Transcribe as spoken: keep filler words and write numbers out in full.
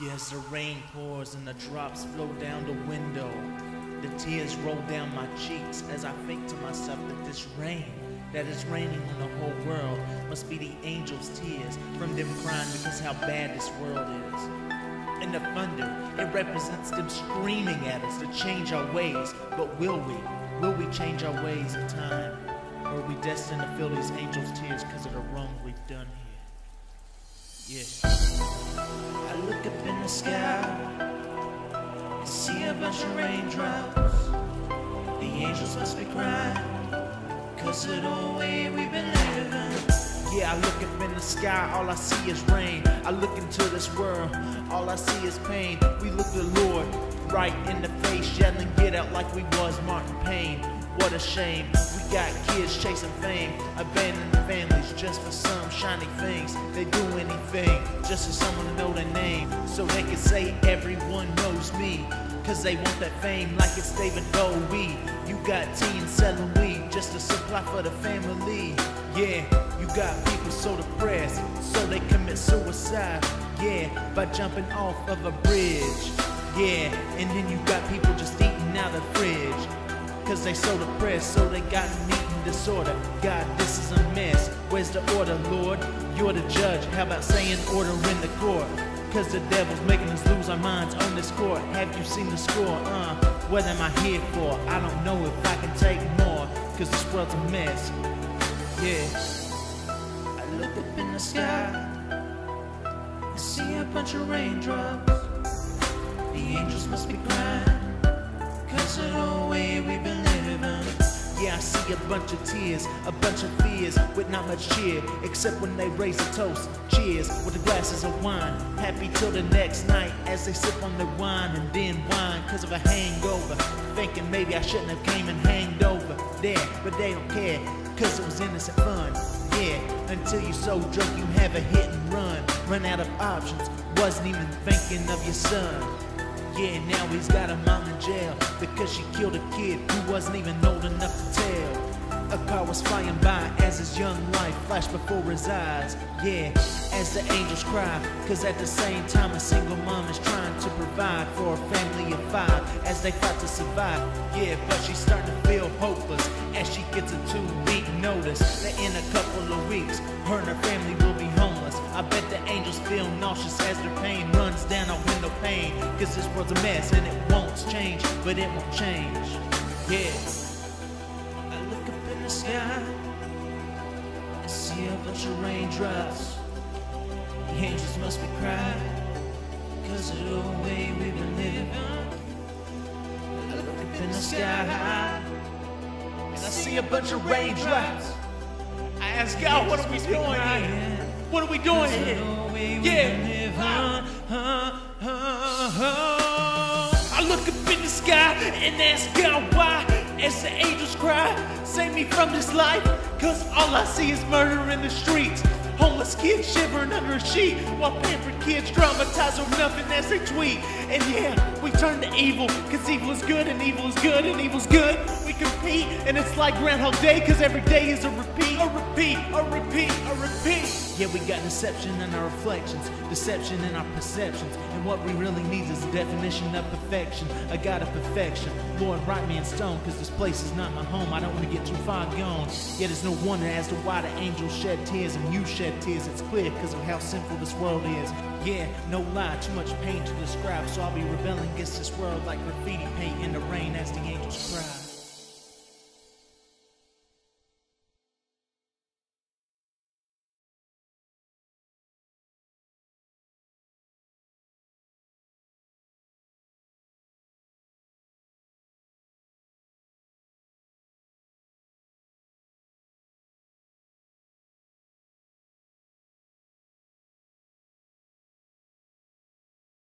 Yeah, as the rain pours and the drops flow down the window, the tears roll down my cheeks as I think to myself that this rain that is raining on the whole world must be the angels' tears from them crying because how bad this world is. And the thunder, it represents them screaming at us to change our ways. But will we? Will we change our ways in time? Or are we destined to feel these angels' tears because of the wrong we've done here? Yeah. I look up in the sky and see a bunch of raindrops. The angels must be crying, 'cause of the way we've been living. Yeah, I look up in the sky, all I see is rain. I look into this world, all I see is pain. We look the Lord right in the face, yelling, get out, like we was Martin Payne. What a shame, we got kids chasing fame, abandoning families just for some shiny things. They do anything just for someone to know their name, so they can say everyone knows me, 'cause they want that fame like it's David Bowie. You got tea and selling weed just to supply for the family. Yeah, you got people so depressed, so they commit suicide, yeah, by jumping off of a bridge. Yeah, and then you got people just eating out of the fridge, 'cause they so depressed, so they got an eating disorder. God, this is a mess. Where's the order, Lord? You're the judge. How about saying order in the court? 'Cause the devil's making us lose our minds on this court. Have you seen the score? Uh, what am I here for? I don't know if I can take more, 'cause this world's a mess. Yeah. I look up in the sky and see a bunch of raindrops. The angels must be crying, 'cause of the way we've been living. Yeah, I see a bunch of tears, a bunch of fears, with not much cheer, except when they raise a toast. Cheers, with the glasses of wine, happy till the next night, as they sip on their wine and then whine, 'cause of a hangover, thinking maybe I shouldn't have came and hanged over there. But they don't care, 'cause it was innocent fun. Yeah, until you so drunk you have a hit and run, run out of options, wasn't even thinking of your son. Yeah, now he's got a mom in jail because she killed a kid who wasn't even old enough to tell. A car was flying by as his young life flashed before his eyes. Yeah, as the angels cry, 'cause at the same time a single mom is trying to provide for a family of five as they fight to survive. Yeah, but she's starting to feel hopeless as she gets a two-week notice that in a couple of weeks her and her family will be homeless. I bet the angels feel nauseous as their pain runs down a window pane, 'cause this world's a mess and it won't change, but it won't change. Yeah. I look up in the sky and see a bunch of raindrops. The angels must be crying, 'cause of the way we've been living. I look up in the sky and I see a bunch of raindrops. I ask God, what are we doing here? What are we doing here? Yeah. Uh, uh, uh, uh. I look up in the sky and ask God why, as the angels cry, save me from this life, 'cause all I see is murder in the streets. Homeless kids shivering under a sheet, while pampered kids traumatized over nothing as they tweet. And yeah, we turn to evil, 'cause evil is good and evil is good and evil's good. We compete and it's like Groundhog Day, 'cause every day is a repeat, a repeat, a repeat, a repeat. Yeah, we got deception in our reflections, deception in our perceptions, and what we really need is a definition of perfection, a God of perfection. Lord, write me in stone, 'cause this place is not my home. I don't want to get too far gone. Yet it's no wonder as to why the angels shed tears and you shed tears. It's clear 'cause of how sinful this world is. Yeah, no lie, too much pain to describe, so I'll be rebelling against this world like graffiti paint in the rain as the angels cry.